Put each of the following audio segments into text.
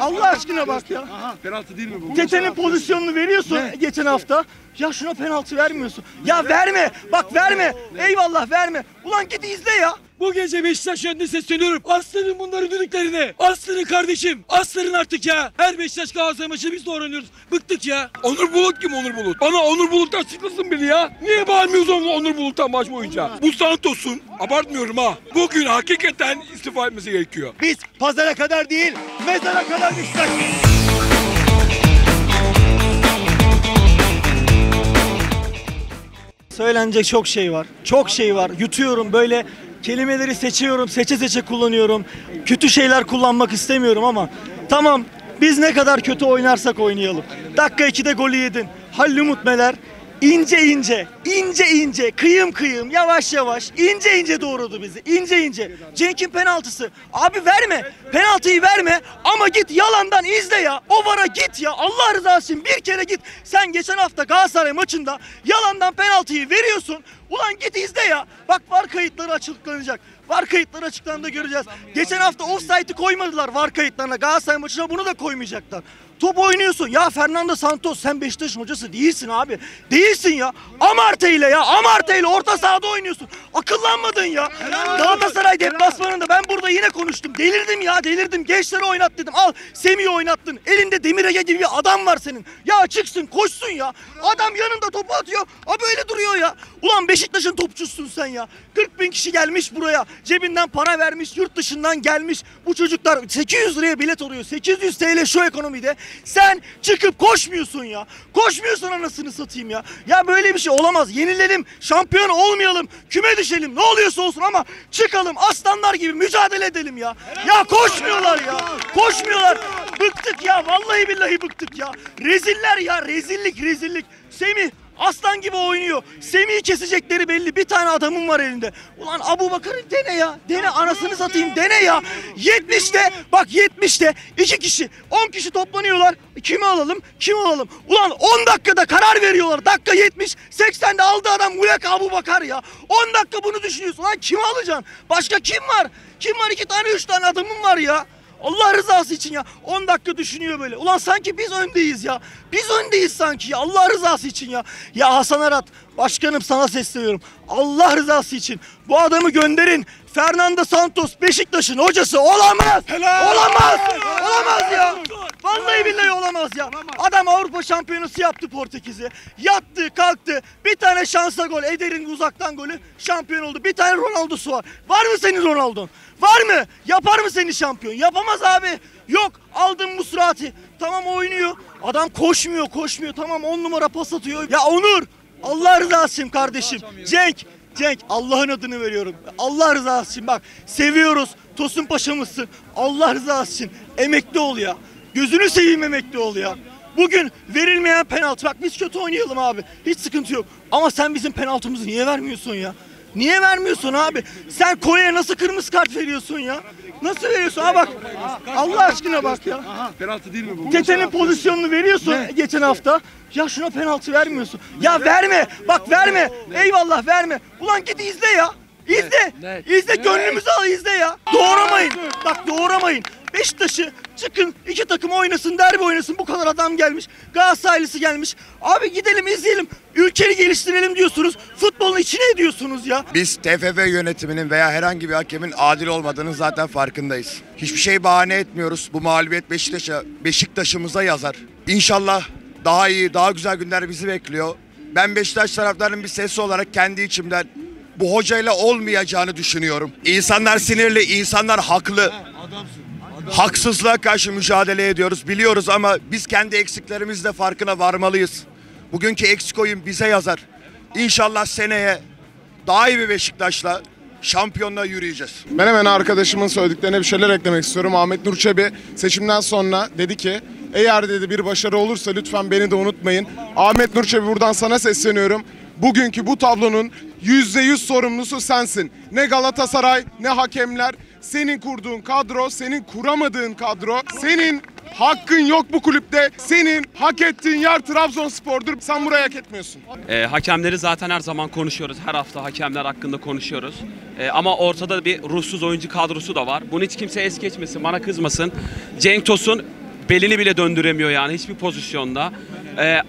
Allah aşkına bak ya. Aha, penaltı değil mi bu? Geçenin pozisyonunu veriyorsun ne? Geçen hafta. Ya şuna penaltı vermiyorsun. Ya verme. Bak verme. Eyvallah verme. Ulan git izle ya. Bu gece Beşiktaş yönünü sesleniyorum. Aslanın bunları düdüklerine. Aslanın kardeşim. Aslanın artık ya. Her Beşiktaş Galatasaray maçı biz de öğreniyoruz. Bıktık ya. Onur Bulut kim Onur Bulut? Bana Onur Bulut'tan sıkılsın biri ya. Niye bağırmıyoruz Onur Bulut'tan maç boyunca? Bu Santos'un. Abartmıyorum ha. Bugün hakikaten istifa etmesi gerekiyor. Biz pazara kadar değil, mezara kadar Beşiktaş. Söylenecek çok şey var. Çok şey var. Yutuyorum böyle. Kelimeleri seçiyorum, seçe seçe kullanıyorum. Kötü şeyler kullanmak istemiyorum ama tamam, biz ne kadar kötü oynarsak oynayalım. Dakika 2'de golü yedin. Halil Umut Meler ince ince, kıyım kıyım, yavaş yavaş, ince ince doğradı bizi. İnce ince. Cenk'in penaltısı. Abi verme. Penaltıyı verme ama git yalandan izle ya. O VAR'a git ya. Allah rızası için bir kere git. Sen geçen hafta Galatasaray maçında yalandan penaltıyı veriyorsun. Ulan git izle ya. Bak VAR kayıtları açıklanacak. VAR kayıtları açıklandığında göreceğiz. Geçen hafta offside'ı koymadılar VAR kayıtlarına. Galatasaray maçına bunu da koymayacaklar. Top oynuyorsun. Ya Fernando Santos sen Beşiktaş'ın hocası değilsin abi. Değilsin ya. Amartey ile ya. Amartey ile orta sahada oynuyorsun. Akıllanmadın ya. Galatasaray deplasmanında ben burada yine konuştum. Delirdim ya, delirdim. Gençleri oynat dedim. Al Semih'i oynattın. Elinde Demir Ege gibi bir adam var senin. Ya çıksın, koşsun ya. Adam yanında topu atıyor. Abi öyle duruyor ya. Ulan Beşiktaş'ın topçusun sen ya. 40.000 kişi gelmiş buraya. Cebinden para vermiş, yurt dışından gelmiş. Bu çocuklar 800 liraya bilet oluyor. 800 TL şu ekonomide. Sen çıkıp koşmuyorsun ya. Koşmuyorsun anasını satayım ya. Ya böyle bir şey olamaz. Yenilelim, şampiyon olmayalım, küme düşelim. Ne oluyorsa olsun ama çıkalım aslanlar gibi mücadele edelim ya. Ya koşmuyorlar ya. Koşmuyorlar. Bıktık ya. Vallahi billahi bıktık ya. Reziller ya. Rezillik. Semih aslan gibi oynuyor. Semih'i kesecekleri belli. Bir tane adamım var elinde. Ulan Abubakar'ı dene ya. Dene anasını satayım. Dene ya. 70'te bak 70'te 2 kişi 10 kişi toplanıyorlar. Kimi alalım? Kimi alalım? Ulan 10 dakikada karar veriyorlar. Dakika 70. 80'de aldı adam Muleka Abubakar ya. 10 dakika bunu düşünüyorsun. Lan kimi alacaksın? Başka kim var? Kim var? 2 tane 3 tane adamım var ya. Allah rızası için ya. 10 dakika düşünüyor böyle. Ulan sanki biz öndeyiz ya. Biz öndeyiz sanki ya. Allah rızası için ya. Ya Hasan Arat, başkanım sana sesleniyorum. Allah rızası için bu adamı gönderin. Fernando Santos Beşiktaş'ın hocası olamaz. Helal. Olamaz. Olamaz ya. Vallahi billahi olamaz ya. Adam Avrupa şampiyonası yaptı Portekiz'i. Yattı, kalktı. Bir tane şansa gol. Eder'in uzaktan golü. Şampiyon oldu. Bir tane Ronaldo'su var. Var mı senin Ronaldo'n? Var mı? Yapar mı seni şampiyon? Yapamaz abi. Yok. Aldın Musrati. Tamam oynuyor. Adam koşmuyor. Tamam 10 numara pas atıyor. Ya Onur. Allah rızası için kardeşim. Cenk. Allah'ın adını veriyorum. Allah rızası için bak. Seviyoruz. Tosun Paşa'mızsın. Allah rızası için. Emekli ol ya. Gözünü seveyim emekli ol ya. Bugün verilmeyen penaltı. Bak biz kötü oynayalım abi. Hiç sıkıntı yok. Ama sen bizim penaltımızı niye vermiyorsun ya? Niye vermiyorsun abi? Sen Kore'ye nasıl kırmızı kart veriyorsun ya? Nasıl veriyorsun? Ha bak. Allah aşkına bak ya. Penaltı değil mi bu? Geçenin pozisyonunu veriyorsun geçen hafta. Ya şuna penaltı vermiyorsun. Ya verme. Bak verme. Eyvallah verme. Ulan git izle ya. İzle. İzle gönlümüzü al izle ya. Doğramayın. Bak doğramayın. Beşiktaş'ı çıkın iki takım oynasın, derbi oynasın. Bu kadar adam gelmiş. Galatasaraylısı gelmiş. Abi gidelim izleyelim. Ülkeyi geliştirelim diyorsunuz. Futbolun içine ediyorsunuz ya. Biz TFF yönetiminin veya herhangi bir hakemin adil olmadığının zaten farkındayız. Hiçbir şey bahane etmiyoruz. Bu mağlubiyet Beşiktaş'ımıza yazar. İnşallah daha iyi, daha güzel günler bizi bekliyor. Ben Beşiktaş taraftarının bir sesi olarak kendi içimden bu hocayla olmayacağını düşünüyorum. İnsanlar sinirli, insanlar haklı. Haksızlığa karşı mücadele ediyoruz biliyoruz ama biz kendi eksiklerimizle farkına varmalıyız. Bugünkü eksik oyun bize yazar. İnşallah seneye daha iyi bir Beşiktaş'la şampiyonluğa yürüyeceğiz. Ben hemen arkadaşımın söylediklerine bir şeyler eklemek istiyorum. Ahmet Nur Çebi seçimden sonra dedi ki eğer dedi bir başarı olursa lütfen beni de unutmayın. Ahmet Nur Çebi buradan sana sesleniyorum. Bugünkü bu tablonun %100 sorumlusu sensin. Ne Galatasaray ne hakemler. Senin kurduğun kadro, senin kuramadığın kadro, senin hakkın yok bu kulüpte. Senin hak ettiğin yer Trabzonspor'dur. Sen burayı hak etmiyorsun. Hakemleri zaten her zaman konuşuyoruz. Her hafta hakemler hakkında konuşuyoruz. Ama ortada bir ruhsuz oyuncu kadrosu da var. Bunu hiç kimse es geçmesin, bana kızmasın. Cenk Tosun belini bile döndüremiyor yani hiçbir pozisyonda.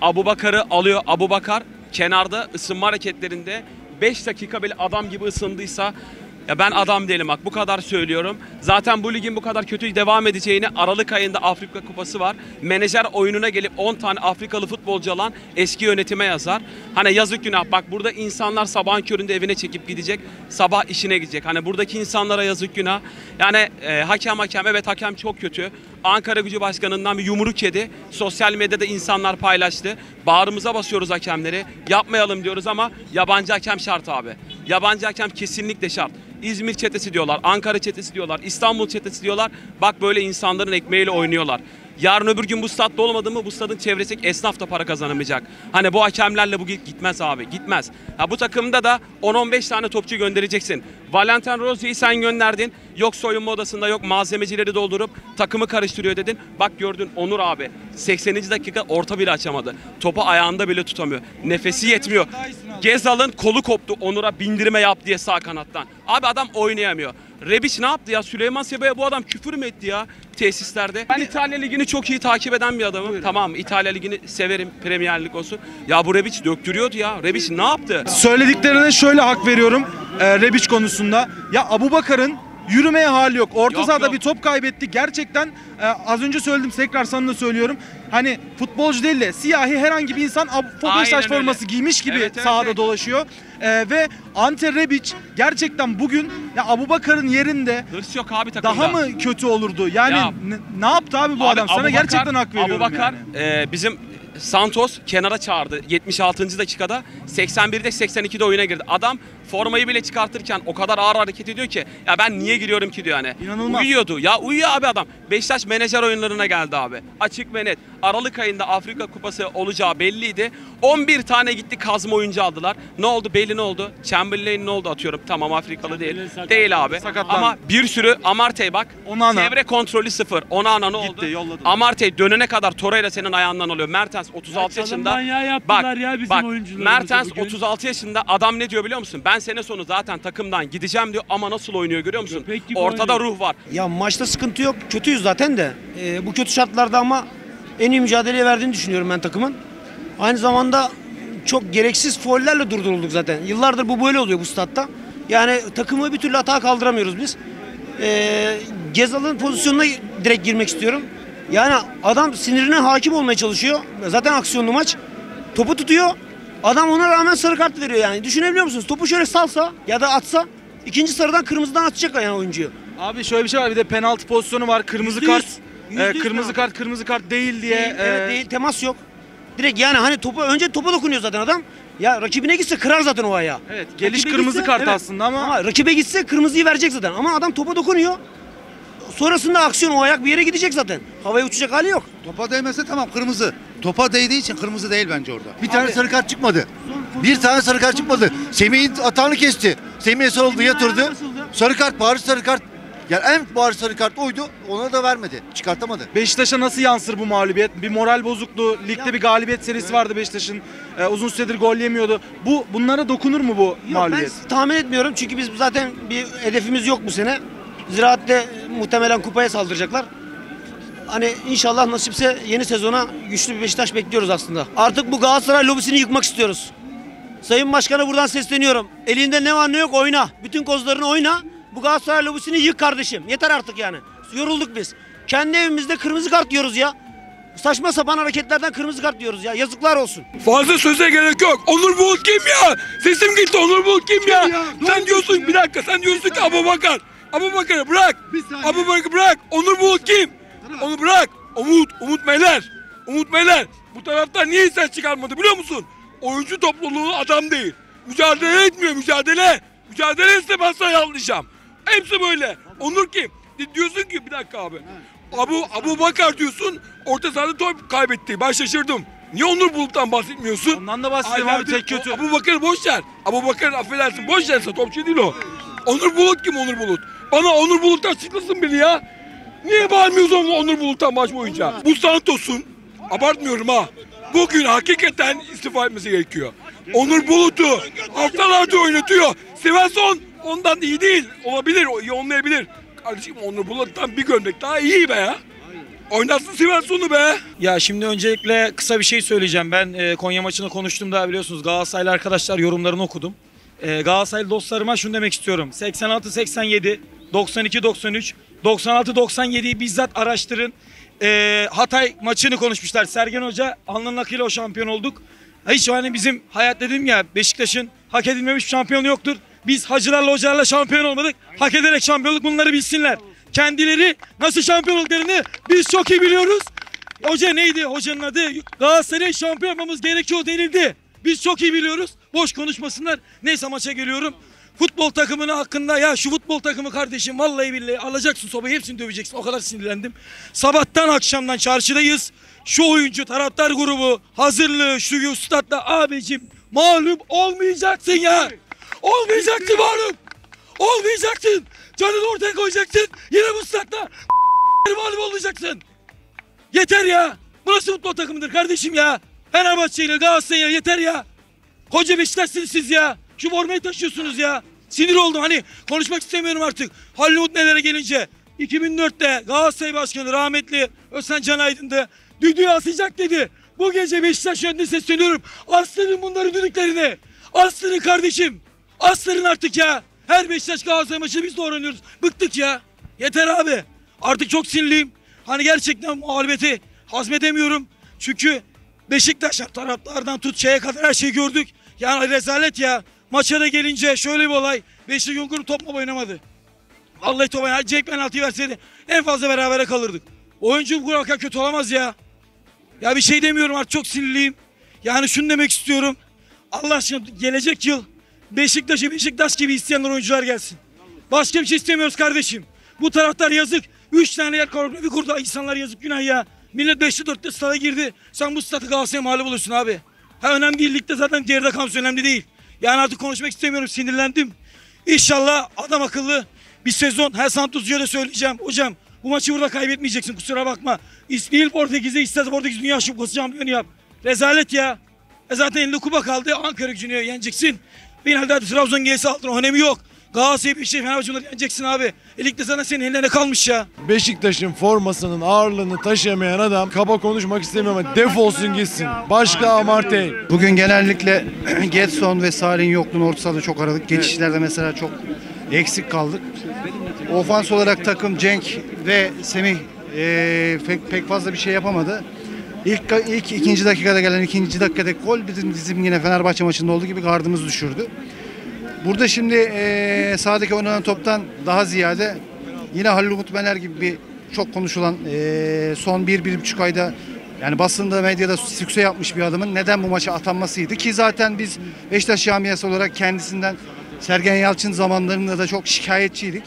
Abubakar'ı alıyor. Abubakar kenarda ısınma hareketlerinde 5 dakika bile adam gibi ısındıysa, ya ben adam değilim bak, bu kadar söylüyorum. Zaten bu ligin bu kadar kötü devam edeceğini, Aralık ayında Afrika Kupası var. Menajer oyununa gelip 10 tane Afrikalı futbolcu alan eski yönetime yazar. Hani yazık günah, bak burada insanlar sabahın köründe evine çekip gidecek, sabah işine gidecek. Hani buradaki insanlara yazık günah. Yani hakem evet hakem çok kötü. Ankaragücü Başkanı'ndan bir yumruk yedi. Sosyal medyada insanlar paylaştı. Bağrımıza basıyoruz hakemleri. Yapmayalım diyoruz ama yabancı hakem şart abi. Yabancı hakem kesinlikle şart. İzmir çetesi diyorlar, Ankara çetesi diyorlar, İstanbul çetesi diyorlar. Bak böyle insanların ekmeğiyle oynuyorlar. Yarın öbür gün bu statta olmadı mı bu stadın çevresindeki esnaf da para kazanamayacak. Hani bu hakemlerle bu gitmez abi, gitmez. Ha, bu takımda da 10-15 tane topçu göndereceksin. Valentin Rozi'yi sen gönderdin. Yok soyunma odasında, yok malzemecileri doldurup takımı karıştırıyor dedin. Bak gördün Onur abi 80. dakika orta bile açamadı. Topu ayağında bile tutamıyor. Nefesi yetmiyor. Ghezzal'ın kolu koptu, Onur'a bindirme yap diye sağ kanattan. Abi adam oynayamıyor. Rebic ne yaptı ya? Süleyman Seba'ya bu adam küfür mü etti ya tesislerde? Ben İtalya Ligi'ni çok iyi takip eden bir adamım. Buyurun. Tamam, İtalya Ligi'ni severim, Premier Lig olsun. Ya bu Rebic döktürüyordu ya. Rebic ne yaptı? Söylediklerine şöyle hak veriyorum Rebic konusunda. Ya Abubakar'ın yürümeye hali yok. Orta sahada bir top kaybetti. Gerçekten az önce söyledim, tekrar sana da söylüyorum. Hani futbolcu değil de siyahi herhangi bir insan Beşiktaş forması giymiş gibi sahada dolaşıyor. Ve Ante Rebic gerçekten bugün ya Abubakar'ın yerinde yok abi, daha mı kötü olurdu? Yani ya, ne yaptı abi bu abi, adam? Sana Abubakar, gerçekten hak veriyorum. Abubakar yani. Bizim Santos kenara çağırdı 76. dakikada, 81'de 82'de oyuna girdi. Adam formayı bile çıkartırken o kadar ağır hareket ediyor ki ya ben niye giriyorum ki diyor hani. İnanılmaz. Uyuyordu ya, uyuyor abi adam. Beşiktaş menajer oyunlarına geldi abi. Açık ve net. Aralık ayında Afrika Kupası olacağı belliydi. 11 tane gitti kazma oyuncu aldılar. Ne oldu belli, ne oldu? Chamberlain ne oldu atıyorum, tamam Afrikalı değil. Değil abi. Sakatlandı. Ama bir sürü Amartey bak. Çevre kontrolü sıfır. Onana ne oldu? Yolladı. Amartey dönene kadar Torreira senin ayağından alıyor. Mertens 36 yaşında. Bak Mertens 36 yaşında adam ne diyor biliyor musun? Ben sene sonu zaten takımdan gideceğim diyor ama nasıl oynuyor görüyor musun? Ortada oynuyor. Ruh var. Ya maçta sıkıntı yok. Kötüyüz zaten de. Bu kötü şartlarda ama en iyi mücadeleyi verdiğini düşünüyorum ben takımın. Aynı zamanda çok gereksiz faullerle durdurulduk zaten. Yıllardır bu böyle oluyor bu statta. Yani takımı bir türlü hata kaldıramıyoruz biz. Ghezzal'ın pozisyonuna direkt girmek istiyorum. Yani adam sinirine hakim olmaya çalışıyor. Zaten aksiyonlu maç. Topu tutuyor. Adam ona rağmen sarı kart veriyor yani. Düşünebiliyor musunuz? Topu şöyle salsa ya da atsa ikinci sarıdan kırmızıdan atacak yani oyuncuyu. Abi şöyle bir şey var, bir de penaltı pozisyonu var. Kırmızı kart. Kırmızı kart değil diye. Değil, temas yok. Direkt yani hani topa dokunuyor zaten adam. Ya rakibine gitse kırar zaten o ayağı. Evet, geliş kırmızı kart aslında ama rakibe gitse kırmızıyı verecek zaten. Ama adam topa dokunuyor. Sonrasında aksiyon, o ayak bir yere gidecek zaten. Havaya uçacak hali yok. Topa değmese tamam kırmızı. Topa değdiği için kırmızı değil bence orada. Bir tane sarı kart çıkmadı. Bir tane sarı kart çıkmadı. Semih'in atağını kesti. Semih'e sarıldı, yatırdı. Sarı kart, bariz sarı kart. Yani en bariz sarı kart oydu. Ona da vermedi. Çıkartamadı. Beşiktaş'a nasıl yansır bu mağlubiyet? Bir moral bozukluğu. Ligde bir galibiyet serisi vardı Beşiktaş'ın. Uzun süredir gol yemiyordu. Bunlara dokunur mu bu mağlubiyet? Ben tahmin etmiyorum. Çünkü biz zaten bir hedefimiz yok bu sene. Ziraatte muhtemelen kupaya saldıracaklar. Hani inşallah nasipse yeni sezona güçlü bir Beşiktaş bekliyoruz aslında. Artık bu Galatasaray lobisini yıkmak istiyoruz. Sayın Başkan'a buradan sesleniyorum. Elinde ne var ne yok oyna. Bütün kozlarını oyna. Bu Galatasaray lobisini yık kardeşim. Yeter artık yani. Yorulduk biz. Kendi evimizde kırmızı kart diyoruz ya. Saçma sapan hareketlerden kırmızı kart diyoruz ya. Yazıklar olsun. Fazla söze gerek yok. Onur Bulut kim ya? Sesim gitti. Onur Bulut kim ya? Sen diyorsun ya? Bir dakika. Sen diyorsun ki Abubakar. Abubakar'ı bırak. Abubakar'ı bırak. Onur Bulut kim? Onu bırak. Umut Meler. Bu taraftan niye ses çıkarmadı biliyor musun? Oyuncu topluluğu adam değil. Mücadele etmiyor, mücadele. Mücadele etse ben sana yanlayacağım. Hepsi böyle. Onur kim? Diyorsun ki bir dakika abi. Abubakar diyorsun. Orta sahada top kaybetti. Ben şaşırdım. Niye Onur Bulut'tan bahsetmiyorsun? Ondan da bahsettim abi, tek kötü. Abubakar'ı boş ver. Abubakar'ı affedersin. Boş verse topçu değil o. Onur Bulut kim, Onur Bulut? Bana Onur Bulut'tan çıkmasın biri ya. Niye bağırmıyorsun Onur Bulut'tan maç boyunca? Bu Santos'un, abartmıyorum ha, bugün hakikaten istifa etmesi gerekiyor. Onur Bulut'u haftalarca oynatıyor. Svensson ondan iyi değil. Olabilir, iyi olmayabilir. Kardeşim Onur Bulut'tan bir gömlek daha iyi be ya. Oynatsın Sivas'ını be. Ya şimdi öncelikle kısa bir şey söyleyeceğim. Ben Konya maçını konuştum da biliyorsunuz. Galatasaraylı arkadaşlar yorumlarını okudum. Galatasaraylı dostlarıma şunu demek istiyorum. 86-87, 92-93, 96-97'yi bizzat araştırın. Hatay maçını konuşmuşlar. Sergen Hoca alnının akıyla o şampiyon olduk. Hiç hani bizim hayat dedim ya, Beşiktaş'ın hak edilmemiş şampiyonu yoktur. Biz hacılarla hocalarla şampiyon olmadık. Hak ederek şampiyonluk, bunları bilsinler. Kendileri nasıl şampiyon olduklarını biz çok iyi biliyoruz. Hoca neydi? Hocanın adı Galatasaray'ı şampiyon yapmamız gerekiyor denildi. Biz çok iyi biliyoruz. Boş konuşmasınlar. Neyse maça geliyorum. Futbol takımının hakkında ya şu futbol takımı kardeşim vallahi billahi alacaksın sobayı, hepsini döveceksin. O kadar sinirlendim. Sabahtan akşamdan çarşıdayız. Şu oyuncu taraftar grubu hazırlığı şu stat'ta abicim mağlup olmayacaksın ya. Olmayacaksın mağlup. Olmayacaksın. Canını ortaya koyacaksın. Yine bu stat'ta mağlup olacaksın. Yeter ya. Burası futbol takımıdır kardeşim ya. Fenerbahçe ile Galatasaray'a yeter ya. Koca Beşiktaş'sınız siz ya. Şu formayı taşıyorsunuz ya. Sinir oldum, hani konuşmak istemiyorum artık. Halil Umut Meler'e gelince 2004'te Galatasaray Başkanı rahmetli Özcan Can Aydın'dı. Düdüğü asacak dedi. Bu gece Beşiktaş yönünde sesleniyorum. Aslanın bunları düdüklerini. Aslanın kardeşim. Aslanın artık ya. Her Beşiktaş Galatasaray maçını biz de öğreniyoruz. Bıktık ya. Yeter abi. Artık çok sinirliyim. Hani gerçekten muhalefeti hazmedemiyorum. Çünkü Beşiktaş taraftarlardan tut şeye kadar her şeyi gördük. Yani rezalet ya. Maça da gelince şöyle bir olay. Beşiktaş Yungur'un top mu oynamadı? Vallahi top oynamadı. Cenk penaltıyı verseydi en fazla berabere kalırdık. Oyuncu bu kadar kötü olamaz ya. Ya bir şey demiyorum artık, çok sinirliyim. Yani şunu demek istiyorum. Allah aşkına gelecek yıl Beşiktaş'a Beşiktaş gibi isteyenler oyuncular gelsin. Başka bir şey istemiyoruz kardeşim. Bu taraftar yazık. 3 tane yer koreografi kurdu. İnsanlar yazık günah ya. Millet 5'li 4'te stada girdi. Sen bu stadı Galatasaray'a mağlup oluyorsun abi. Ha önemli değil. Ligde zaten geride kalmış önemli değil. Yani artık konuşmak istemiyorum. Sinirlendim. İnşallah adam akıllı bir sezon. Her Santos'a da söyleyeceğim. Hocam bu maçı burada kaybetmeyeceksin. Kusura bakma. İspanyol Portekiz'e istedi. Portekiz Dünya Kupası şampiyonu yap. Rezalet ya. Zaten elinde kupa kaldı. Ankara Gücü'nü yeneceksin. Finalde hadi Trabzon gelse altın. Önemi yok. Galatasaray'ı bir şey Fenerbahçe'yi yeneceksin abi. Ligde sana senin ellerine kalmış ya. Beşiktaş'ın formasının ağırlığını taşıyamayan adam, kaba konuşmak istemiyorum ama defolsun gitsin. Başka Amartey. Bugün genellikle Ghezzal ve Salih'in yokluğunu orta sahada çok aradık. Geçişlerde mesela çok eksik kaldık. Ofans olarak takım Cenk ve Semih pek fazla bir şey yapamadı. İkinci dakikada gelen ikinci dakikadaki gol bizim yine Fenerbahçe maçında olduğu gibi gardımız düşürdü. Burada şimdi sahadaki oynanan toptan daha ziyade yine Halil Umut Meler gibi bir çok konuşulan son 1-1,5 ayda yani basında medyada sükse yapmış bir adamın neden bu maça atanmasıydı ki zaten biz Beşiktaş camiası olarak kendisinden Sergen Yalçın zamanlarında da çok şikayetçiydik.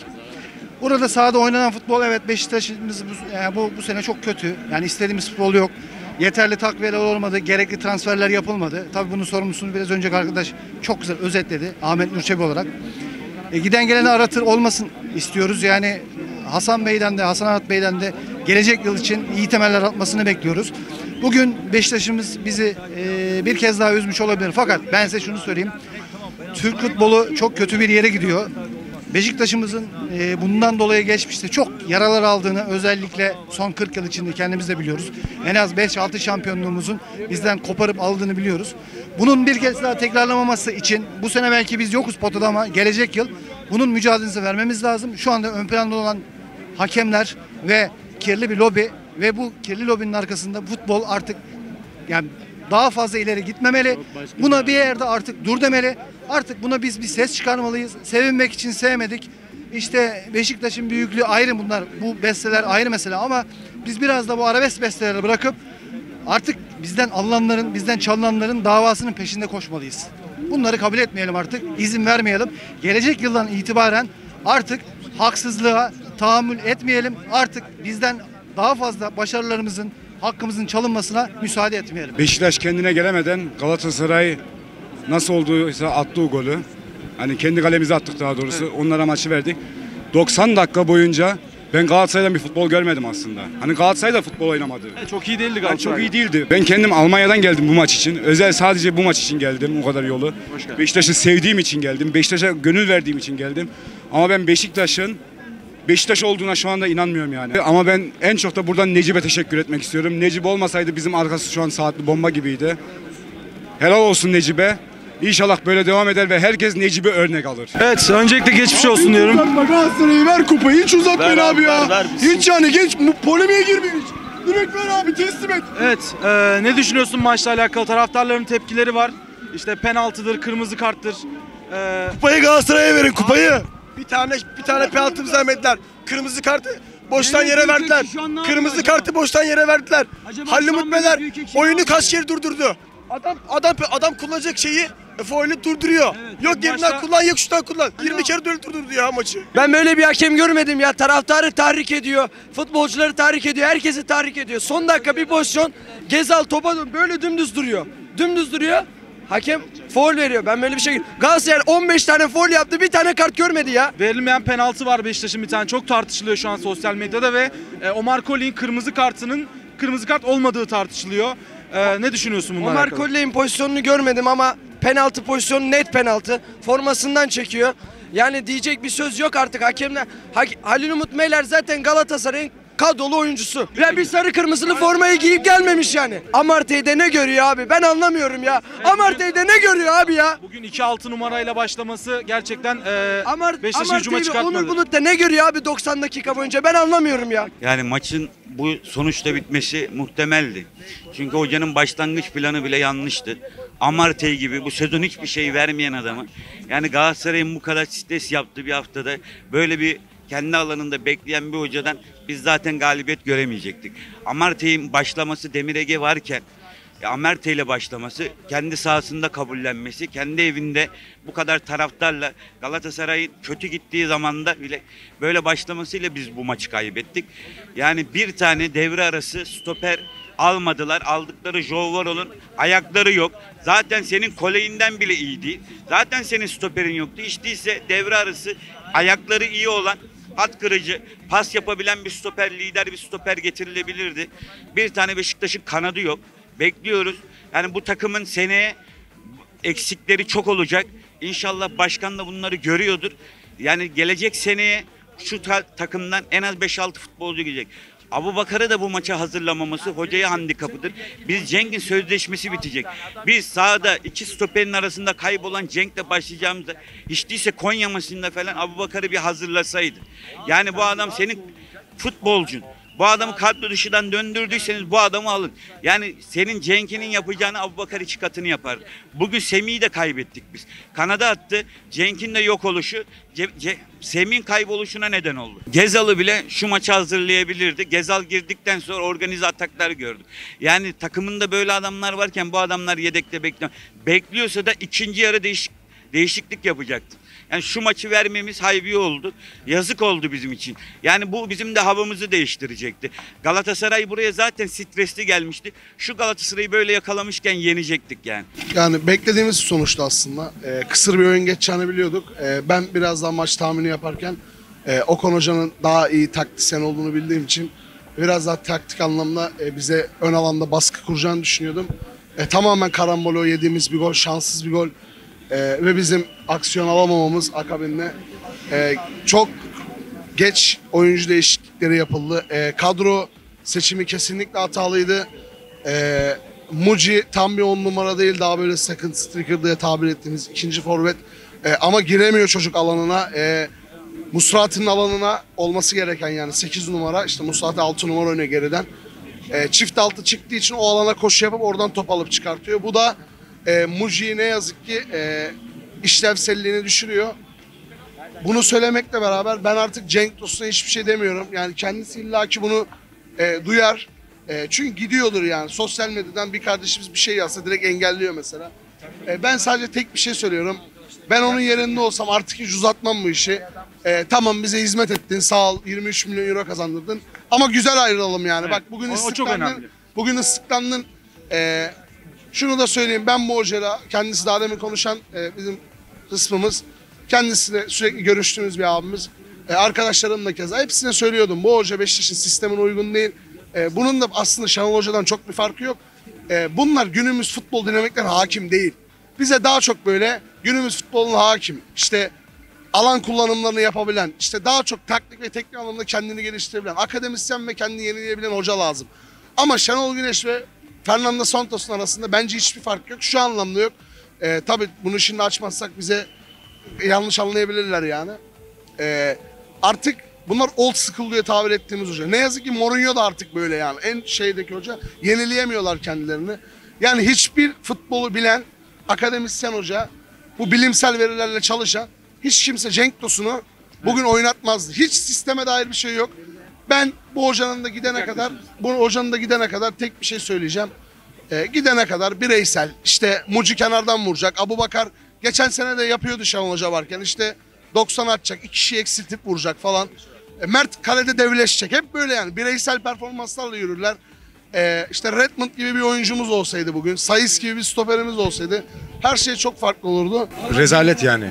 Burada sahada oynanan futbol, evet Beşiktaş'ımız bu sene çok kötü. Yani istediğimiz futbol yok. Yeterli takviyeler olmadı, gerekli transferler yapılmadı. Tabii bunun sorumlusunu biraz önceki arkadaş çok güzel özetledi Ahmet Nur Çebi olarak. Giden geleni aratır olmasın istiyoruz. Yani Hasan Bey'den de Hasan Arat Bey'den de gelecek yıl için iyi temeller atmasını bekliyoruz. Bugün Beşiktaş'ımız bizi bir kez daha üzmüş olabilir. Fakat ben size şunu söyleyeyim. Türk futbolu çok kötü bir yere gidiyor. Beşiktaş'ımızın bundan dolayı geçmişte çok yaralar aldığını özellikle son 40 yıl içinde kendimiz de biliyoruz. En az 5-6 şampiyonluğumuzun bizden koparıp aldığını biliyoruz. Bunun bir kez daha tekrarlamaması için bu sene belki biz yokuz potada ama gelecek yıl bunun mücadelesini vermemiz lazım. Şu anda ön planda olan hakemler ve kirli bir lobi ve bu kirli lobinin arkasında futbol artık yani daha fazla ileri gitmemeli. Buna bir yerde artık dur demeli. Artık buna biz bir ses çıkarmalıyız. Sevinmek için sevmedik. İşte Beşiktaş'ın büyüklüğü ayrı bunlar. Bu besteler ayrı mesela ama biz biraz da bu arabesk besteleri bırakıp artık bizden alınanların, bizden çalınanların davasının peşinde koşmalıyız. Bunları kabul etmeyelim artık. İzin vermeyelim. Gelecek yıldan itibaren artık haksızlığa tahammül etmeyelim. Artık bizden daha fazla başarılarımızın, hakkımızın çalınmasına müsaade etmeyelim. Beşiktaş kendine gelemeden Galatasaray nasıl olduysa attığı golü, hani kendi kalemize attık daha doğrusu, evet. Onlara maçı verdik. 90 dakika boyunca ben Galatasaray'dan bir futbol görmedim aslında. Hani Galatasaray da futbol oynamadı. Çok iyi değildi Galatasaray. Çok iyi değildi. Ben kendim Almanya'dan geldim bu maç için. Özel sadece bu maç için geldim o kadar yolu. Beşiktaş'ı sevdiğim için geldim. Beşiktaş'a gönül verdiğim için geldim. Ama ben Beşiktaş'ın Beşiktaş olduğuna şu anda inanmıyorum yani. Ama ben en çok da buradan Necip'e teşekkür etmek istiyorum. Necip olmasaydı bizim arkası şu an saatli bomba gibiydi. Helal olsun Necip'e. İnşallah böyle devam eder ve herkes Necip'e örnek alır. Evet, öncelikle geçmiş olsun diyorum. Uzatma Galatasaray'ı, ver kupayı, hiç uzatmayın abi ya. Hiç yani geç, polemiğe girmeyin hiç. Direkt ver abi, teslim et. Evet, ne düşünüyorsun maçla alakalı? Taraftarların tepkileri var. İşte penaltıdır, kırmızı karttır. Kupayı Galatasaray'a verin, kupayı. Bir tane penaltımız vermediler. Kırmızı kartı boştan yere verdiler. Kırmızı kartı boştan yere verdiler. Halil Umut Meler oyunu kaç kere durdurdu. Adam kullanacak şeyi faulü durduruyor. Evet, yok yerinden başla... kullan, yok şuradan kullan. Hani 20 kere durdurdu ya maçı. Ben böyle bir hakem görmedim ya. Taraftarı tahrik ediyor, futbolcuları tahrik ediyor, herkesi tahrik ediyor. Son dakika bir pozisyon, Ghezzal topa böyle dümdüz duruyor. Dümdüz duruyor. Hakem faul veriyor. Ben böyle bir şey... Galatasaray 15 tane faul yaptı, bir tane kart görmedi ya. Verilmeyen penaltı var Beşiktaş'ın bir tane. Çok tartışılıyor şu an sosyal medyada ve Omar Colley'in kırmızı kart olmadığı tartışılıyor. Ne düşünüyorsun bunlar hakkında? Omar Colley'in pozisyonunu görmedim ama penaltı pozisyonu net penaltı. Formasından çekiyor. Yani diyecek bir söz yok artık hakemler. Halil Umut Meler zaten Galatasaray'ın kadrolu oyuncusu. Ya bir sarı kırmızılı formayı giyip gelmemiş yani. Amartey'de ne görüyor abi? Ben anlamıyorum ya. Amartey'de ne görüyor abi ya? Bugün 2-6 numarayla başlaması gerçekten Beşiktaş'ı hücuma çıkartmadı. Onur Bulut da ne görüyor abi 90 dakika boyunca? Ben anlamıyorum ya. Yani maçın bu sonuçta bitmesi muhtemeldi. Çünkü hocanın başlangıç planı bile yanlıştı. Amartey gibi bu sezon hiçbir şey vermeyen adamı. Yani Galatasaray'ın bu kadar stres yaptığı bir haftada böyle bir kendi alanında bekleyen bir hocadan biz zaten galibiyet göremeyecektik. Amartey'in başlaması, Demir Ege varken Amartey ile başlaması, kendi sahasında kabullenmesi, kendi evinde bu kadar taraftarla Galatasaray'ın kötü gittiği zamanda bile böyle başlamasıyla biz bu maçı kaybettik. Yani bir tane devre arası stoper almadılar. Aldıkları Jouvaro'nun ayakları yok. Zaten senin Colley'inden bile iyi değil. Zaten senin stoperin yoktu. Hiç değilse devre arası ayakları iyi olan, at kırıcı, pas yapabilen bir stoper, lider bir stoper getirilebilirdi. Bir tane Beşiktaş'ın kanadı yok. Bekliyoruz. Yani bu takımın seneye eksikleri çok olacak. İnşallah başkan da bunları görüyordur. Yani gelecek seneye şu takımdan en az 5-6 futbolcu gelecek. Abubakar'ı da bu maça hazırlamaması hocaya handikapıdır. Biz Cenk'in sözleşmesi bitecek. Biz sahada iki stoperin arasında kaybolan Cenk'le başlayacağımızda hiç değilse Konya maçında falan Abubakar'ı bir hazırlasaydı. Yani bu adam senin futbolcun. Bu adamı kadro dışından döndürdüyseniz bu adamı alın. Yani senin Cenk'inin yapacağını Abubakar 2 katını yapar. Bugün Semih'i de kaybettik biz. Kanada attı. Cenk'in de yok oluşu Semih'in kayboluşuna neden oldu. Ghezzal'ı bile şu maça hazırlayabilirdi. Ghezzal girdikten sonra organize ataklar gördük. Yani takımında böyle adamlar varken bu adamlar yedekte bekliyor. Bekliyorsa da ikinci yarı değişiklik yapacaktı. Yani şu maçı vermemiz haybi oldu. Yazık oldu bizim için. Yani bu bizim de havamızı değiştirecekti. Galatasaray buraya zaten stresli gelmişti. Şu Galatasaray'ı böyle yakalamışken yenecektik yani. Yani beklediğimiz sonuçta aslında. Kısır bir oyun geçeceğini biliyorduk. Ben birazdan maç tahmini yaparken Okan Hoca'nın daha iyi taktisyen olduğunu bildiğim için biraz daha taktik anlamda bize ön alanda baskı kuracağını düşünüyordum. Tamamen karambolo yediğimiz bir gol, şanssız bir gol. Ve bizim aksiyon alamamamız akabinde çok geç oyuncu değişiklikleri yapıldı. Kadro seçimi kesinlikle hatalıydı. Muci tam bir 10 numara değil, daha böyle second striker diye tabir ettiğimiz ikinci forvet. Ama giremiyor çocuk alanına. Musrati'nin alanına olması gereken yani 8 numara. İşte Musrati 6 numara öne geriden. Çift altı çıktığı için o alana koşu yapıp oradan top alıp çıkartıyor. Bu da Muci'yi ne yazık ki işlevselliğini düşürüyor. Bunu söylemekle beraber ben artık Cenk Tosun'a hiçbir şey demiyorum. Yani kendisi illaki bunu duyar. Çünkü gidiyordur yani. Sosyal medyadan bir kardeşimiz bir şey yazsa direkt engelliyor mesela. Ben sadece tek bir şey söylüyorum. Ben onun yerinde olsam artık hiç uzatmam bu işi. Tamam bize hizmet ettin, sağ ol, 23 milyon euro kazandırdın. Ama güzel ayrılalım yani. Evet. Bak bugün ıslıklandın. Bugün ıslıklandın. Şunu da söyleyeyim, ben bu hocayla, kendisi daha demin konuşan bizim kısmımız, kendisiyle sürekli görüştüğümüz bir abimiz, arkadaşlarımla keza hepsine söylüyordum. Bu hoca Beşiktaş'ın sistemine uygun değil. Bunun da aslında Şenol Hoca'dan çok bir farkı yok. Bunlar günümüz futbol dinamiklerine hakim değil. Bize daha çok böyle günümüz futboluna hakim. İşte alan kullanımlarını yapabilen, işte daha çok taktik ve teknik anlamda kendini geliştirebilen, akademisyen ve kendini yenileyebilen hoca lazım. Ama Şenol Güneş ve Fernando Santos'un arasında bence hiçbir fark yok. Şu anlamda yok. Tabii bunu şimdi açmazsak bize yanlış anlayabilirler yani. Artık bunlar old school diye tabir ettiğimiz hoca. Ne yazık ki Mourinho da artık böyle yani. En şeydeki hoca, yenileyemiyorlar kendilerini. Yani hiçbir futbolu bilen, akademisyen hoca, bu bilimsel verilerle çalışan hiç kimse Cenk Tosun'u bugün oynatmazdı. Hiç sisteme dair bir şey yok. Ben bu hocanın da gidene kadar, tek bir şey söyleyeceğim. Gidene kadar bireysel, işte Muci kenardan vuracak, Abubakar geçen sene de yapıyordu Şenol Hoca varken, işte 90 atacak, 2 kişi eksiltip vuracak falan. Mert kalede devleşecek, hep böyle yani bireysel performanslarla yürürler. İşte Redmond gibi bir oyuncumuz olsaydı bugün, Saiz gibi bir stoperimiz olsaydı her şey çok farklı olurdu. Rezalet yani.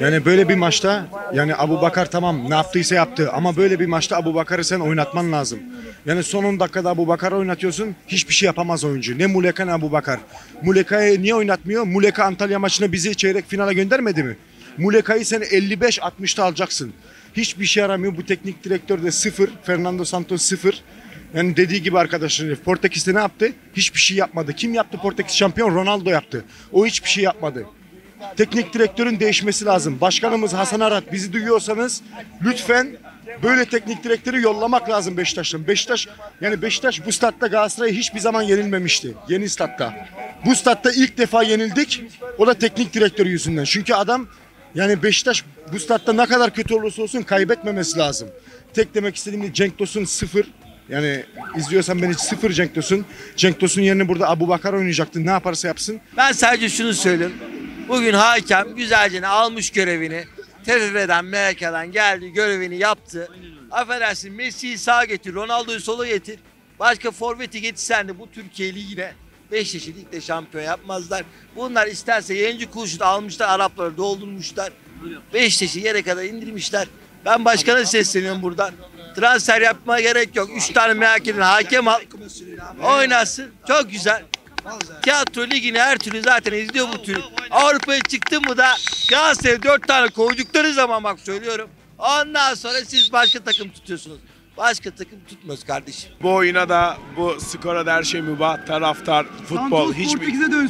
Yani böyle bir maçta yani Abubakar tamam ne yaptıysa yaptı ama böyle bir maçta Abubakar'ı sen oynatman lazım. Yani son 10 dakikada Abubakar'ı oynatıyorsun, hiçbir şey yapamaz oyuncu. Ne Muleka ne Abubakar. Muleka'yı niye oynatmıyor? Muleka Antalya maçına bizi çeyrek finale göndermedi mi? Muleka'yı sen 55-60'ta alacaksın. Hiçbir şey yaramıyor. Bu teknik direktör de 0, Fernando Santos 0. Yani dediği gibi arkadaşlar, Portekiz'de ne yaptı? Hiçbir şey yapmadı. Kim yaptı Portekiz şampiyon? Ronaldo yaptı. O hiçbir şey yapmadı. Teknik direktörün değişmesi lazım. Başkanımız Hasan Arat, bizi duyuyorsanız lütfen böyle teknik direktörü yollamak lazım Beşiktaş'tan. Beşiktaş bu statta Galatasaray'a hiçbir zaman yenilmemişti. Yeni statta. Bu statta ilk defa yenildik. O da teknik direktörü yüzünden. Çünkü adam yani Beşiktaş bu statta ne kadar kötü olursa olsun kaybetmemesi lazım. Tek demek istediğim Cenk Tosun 0. Yani izliyorsan beni 0 Cenk Tosun. Cenk Tosun yerine burada Abubakar oynayacaktı. Ne yaparsa yapsın. Ben sadece şunu söyleyeyim. Bugün hakem güzelce almış görevini. TFF'den, Meleka'dan geldi, görevini yaptı. Affedersin, Messi'yi sağa getir, Ronaldo'yu sola getir. Başka forveti getirsen de bu Türkiye Ligi'ne 5 yaşlılıkta şampiyon yapmazlar. Bunlar isterse yayıncı kuruluşu da almışlar, Arapları doldurmuşlar. 5 yaşı yere kadar indirmişler. Ben başkana sesleniyorum buradan. Transfer yapmaya gerek yok. 3 tane mehakinin hakem al. Oynasın. Çok güzel. Tiyatro ligini her türlü zaten izliyor bu türlü. Avrupa'ya çıktın mı da Galatasaray'a 4 tane koydukları zaman bak söylüyorum. Ondan sonra siz başka takım tutuyorsunuz. Başka takım tutmuyoruz kardeşim. Bu oyuna da, bu skora da her şey mübah. Taraftar, futbol,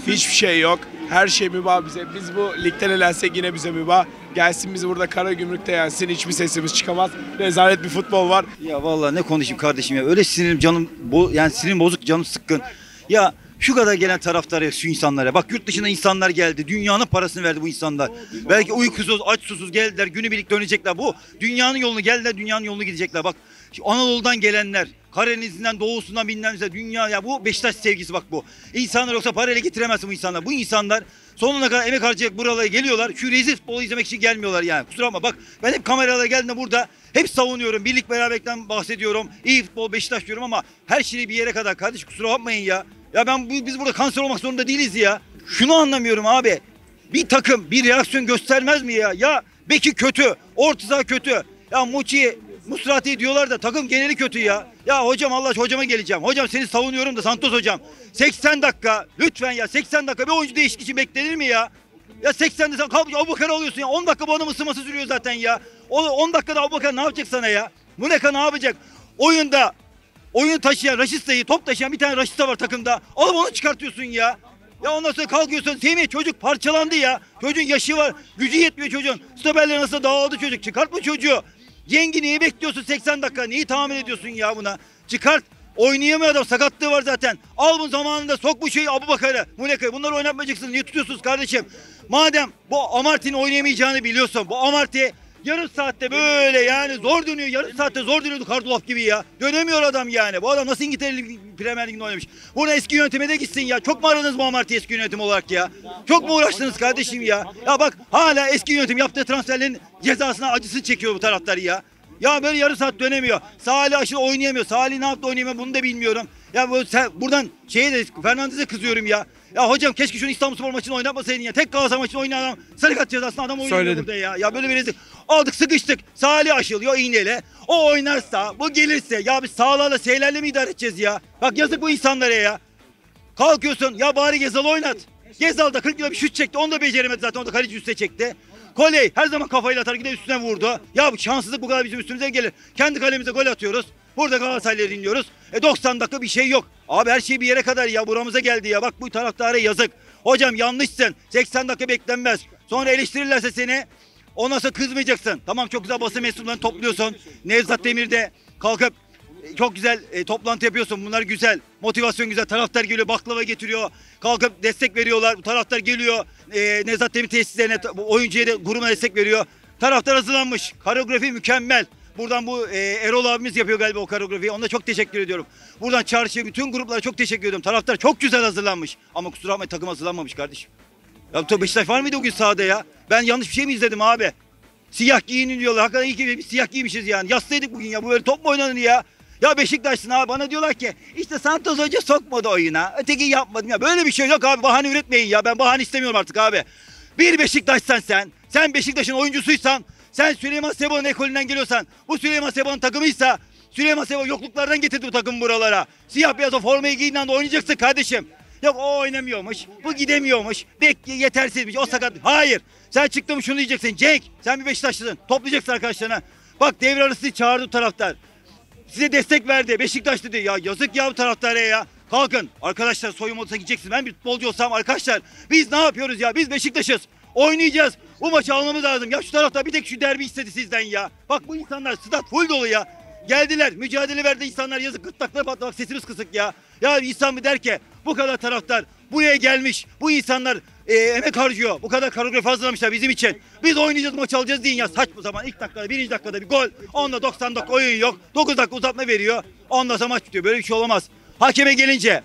hiçbir şey yok. Her şey mübah bize. Biz bu ligden elensek yine bize mübah. Gelsin bizi burada Karagümrük'te yensin. Hiçbir sesimiz çıkamaz. Rezalet bir futbol var. Ya vallahi ne konuşayım kardeşim ya. Öyle sinirim canım, yani sinirim bozuk, canım sıkkın. Ya şu kadar gelen taraftara, şu insanlara. Bak yurt dışına insanlar geldi. Dünyanın parasını verdi bu insanlar. Belki uykusuz, aç susuz geldiler. Günübirlik dönecekler. Bu dünyanın yolunu geldiler, dünyanın yolunu gidecekler. Bak Anadolu'dan gelenler, Karadeniz'den, doğusundan bilmem ne, dünya ya bu Beşiktaş sevgisi bak bu. İnsanlar yoksa parayla getiremezsin bu insanlar. Bu insanlar sonuna kadar emek harcayacak buralara geliyorlar. Şu rezil futbolu izlemek için gelmiyorlar yani. Kusura bakma bak ben hep kameralara geldiğimde burada hep savunuyorum. Birlik beraberlikten bahsediyorum. İyi futbol Beşiktaş diyorum ama her şeyi bir yere kadar kardeş, kusura bakmayın ya. Ya biz burada kanser olmak zorunda değiliz ya. Şunu anlamıyorum abi. Bir takım bir reaksiyon göstermez mi ya? Ya beki kötü, orta saha kötü. Ya Muci, Musrati diyorlar da takım geneli kötü ya. Ya hocam Allah aşkına hocama geleceğim. Hocam seni savunuyorum da Santos hocam. 80 dakika lütfen ya, 80 dakika bir oyuncu değişikliği beklenir mi ya? Ya 80'de sen kalkıp Abubakar alıyorsun ya. 10 dakika bu adam ısınması sürüyor zaten ya. 10 dakikada Abubakar ne yapacak sana ya? Muleka ne yapacak? Oyunu taşıyan, Raşista'yı, top taşıyan bir tane Raşista var takımda. Alıp onu çıkartıyorsun ya. Ya ondan sonra kalkıyorsun. Semih çocuk parçalandı ya. Çocuğun yaşı var. Gücü yetmiyor çocuğun. Stoperler nasıl dağıldı çocuk. Çıkartma çocuğu. Yengi niye bekliyorsun 80 dakika? Neyi tahmin ediyorsun ya buna? Çıkart. Oynayamıyor adam. Sakatlığı var zaten. Al bu zamanında sok bu şeyi Abubakar'a, Muleka'ya. Bunları oynatmayacaksın. Niye tutuyorsunuz kardeşim? Madem bu Amartey'in oynayamayacağını biliyorsun. Bu Amartey yarım saatte böyle yani zor dönüyor. Yarım saatte zor dönüyordu Kardolap gibi ya. Dönemiyor adam yani. Bu adam nasıl İngiltere Premier Ligi'nde oynamış? Burada eski yönetime de gitsin ya. Çok mu aradınız bu Amartey eski yönetim olarak ya? Çok mu uğraştınız kardeşim ya? Ya bak hala eski yönetim yaptığı transferlerin cezasına, acısını çekiyor bu taraftar ya. Ya böyle yarım saat dönemiyor. Salih Aşıl oynayamıyor. Salih ne yaptı oynayamıyor bunu da bilmiyorum. Ya buradan şeye de Fernandez'e kızıyorum ya. Ya hocam keşke şunu İstanbulspor maçını oynatmasaydın ya. Tek Galatasaray maçını oynayan adam sarı kart cezasına adam oynuyor burada ya. Ya böyle bir rezil. Aldık sıkıştık. Salih aşılıyor iğneyle. O oynarsa, bu gelirse ya biz sağlarla şeylerle mi idare edeceğiz ya? Bak yazık bu insanlara ya. Kalkıyorsun ya bari Ghezzal oynat. Ghezzal da 40 lira bir şut çekti. Onu da beceremedi zaten. Onu da kaleci üste çekti. Colley her zaman kafayla atar, gider üstüne vurdu. Ya bu şanssızlık bu kadar bizim üstümüze gelir. Kendi kalemize gol atıyoruz. Burada Galatasaray'la dinliyoruz. 90 dakika bir şey yok. Abi her şey bir yere kadar ya, buramıza geldi ya. Bak bu taraftara yazık. Hocam yanlışsın. 80 dakika beklenmez. Sonra eleştirirlerse seni. Ondan sonra kızmayacaksın. Tamam, çok güzel basın mensuplarını topluyorsun. Nevzat Demir'de kalkıp çok güzel toplantı yapıyorsun. Bunlar güzel. Motivasyon güzel. Taraftar geliyor, baklava getiriyor. Kalkıp destek veriyorlar. Taraftar geliyor. Nevzat Demir tesislerine, oyuncuya da, grubuna destek veriyor. Taraftar hazırlanmış. Koreografi mükemmel. Buradan bu Erol abimiz yapıyor galiba o koreografiyi. Ona çok teşekkür ediyorum. Buradan çarşıya, bütün gruplara çok teşekkür ediyorum. Taraftar çok güzel hazırlanmış. Ama kusura bakmayın, takım hazırlanmamış kardeşim. Ya Beşiktaş var mıydı o gün sahada ya? Ben yanlış bir şey mi izledim abi? Siyah giyinin diyorlar. Hakikaten iyi ki siyah giymişiz yani. Yatsaydık bugün ya. Bu böyle top mu oynanır ya? Ya Beşiktaş'sın abi. Bana diyorlar ki işte Santos Hoca sokmadı oyuna. Öteki yapmadım ya. Böyle bir şey yok abi. Bahane üretmeyin ya. Ben bahane istemiyorum artık abi. Bir Beşiktaş'san sen. Sen Beşiktaş'ın oyuncusuysan. Sen Süleyman Seba'nın ekolünden geliyorsan, bu Süleyman Seba'nın takımıysa, Süleyman Seba yokluklardan getirdi bu takım buralara. Siyah beyaz o formayı giydiğin anda oynayacaksın kardeşim. Yok o oynamıyormuş, bu gidemiyormuş, yetersizmiş, o sakat. Hayır, sen çıktın şunu diyeceksin. Cenk, sen bir Beşiktaşlısın, toplayacaksın arkadaşlarına. Bak devre arası çağırdı taraftar. Size destek verdi, Beşiktaş dedi. Ya yazık ya bu taraftara ya. Kalkın, arkadaşlar soyunma odasına gideceksin. Ben bir futbolcu olsam arkadaşlar, biz ne yapıyoruz ya, biz Beşiktaş'ız. Oynayacağız. Bu maçı almamız lazım. Ya şu tarafta bir tek şu derbi istedi sizden ya. Bak bu insanlar stat full dolu ya. Geldiler, mücadele verdi insanlar, yazık gırtlakları patladı. Bak sesimiz kısık ya. Ya insan mı der ki bu kadar taraftar buraya gelmiş. Bu insanlar emek harcıyor. Bu kadar koreografi hazırlamışlar bizim için. Biz oynayacağız, maç alacağız deyin ya. Saçma zaman ilk dakikada, birinci dakikada bir gol. Onda 90 dakika oyun yok. 9 dakika uzatma veriyor. Ondan sonra maç bitiyor. Böyle bir şey olamaz. Hakeme gelince.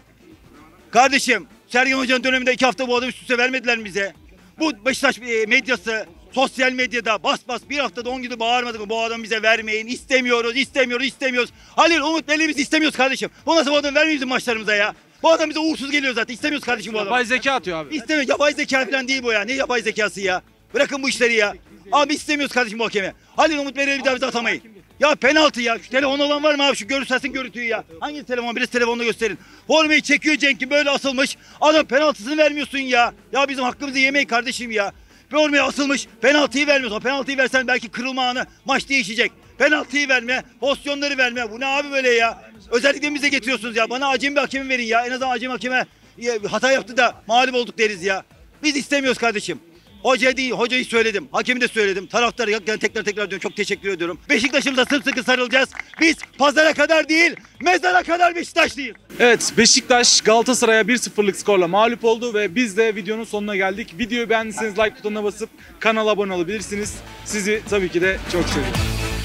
Kardeşim Sergen Hoca'nın döneminde 2 hafta bu adamı üst üste vermediler bize. Bu Beşiktaş medyası, sosyal medyada bas bas bir haftada 10 günü bağırmadık mı? Bu adamı bize vermeyin, istemiyoruz, istemiyoruz, istemiyoruz. Halil Umut Meler'i biz istemiyoruz kardeşim. Bu nasıl bu adamı vermeyin bizim maçlarımıza ya? Bu adam bize uğursuz geliyor zaten, istemiyoruz kardeşim bu adamı. Yapay zeka atıyor abi. İstemiyoruz, yapay zeka falan değil bu ya. Ne yapay zekası ya? Bırakın bu işleri ya. Abi istemiyoruz kardeşim bu hakemi. Halil Umut Meler'i bir daha bize atamayın. Ya penaltı ya. Şu telefon olan var mı abi? Şu göstersin görüntüyü ya. Hangi telefon? Birisi telefonla gösterin. Formayı çekiyor Cenk'in, böyle asılmış. Adam penaltısını vermiyorsun ya. Ya bizim hakkımızı yemeyin kardeşim ya. Formaya asılmış. Penaltıyı vermiyorsun. Penaltıyı versen belki kırılma anı, maç değişecek. Penaltıyı verme. Pozisyonları verme. Bu ne abi böyle ya? Özellikle bize getiriyorsunuz ya. Bana acemi bir hakem verin ya. En azından acemi hakeme hata yaptı da mağlup olduk deriz ya. Biz istemiyoruz kardeşim. Hoca değil, hocayı söyledim, hakemi de söyledim, taraftarı yani tekrar diyorum, çok teşekkür ediyorum. Beşiktaş'ımıza sımsıkı sarılacağız. Biz pazara kadar değil, mezara kadar Beşiktaşlıyız. Evet, Beşiktaş Galatasaray'a 1-0'lık skorla mağlup oldu ve biz de videonun sonuna geldik. Videoyu beğendiyseniz like butonuna basıp kanala abone olabilirsiniz. Sizi tabii ki de çok seviyorum.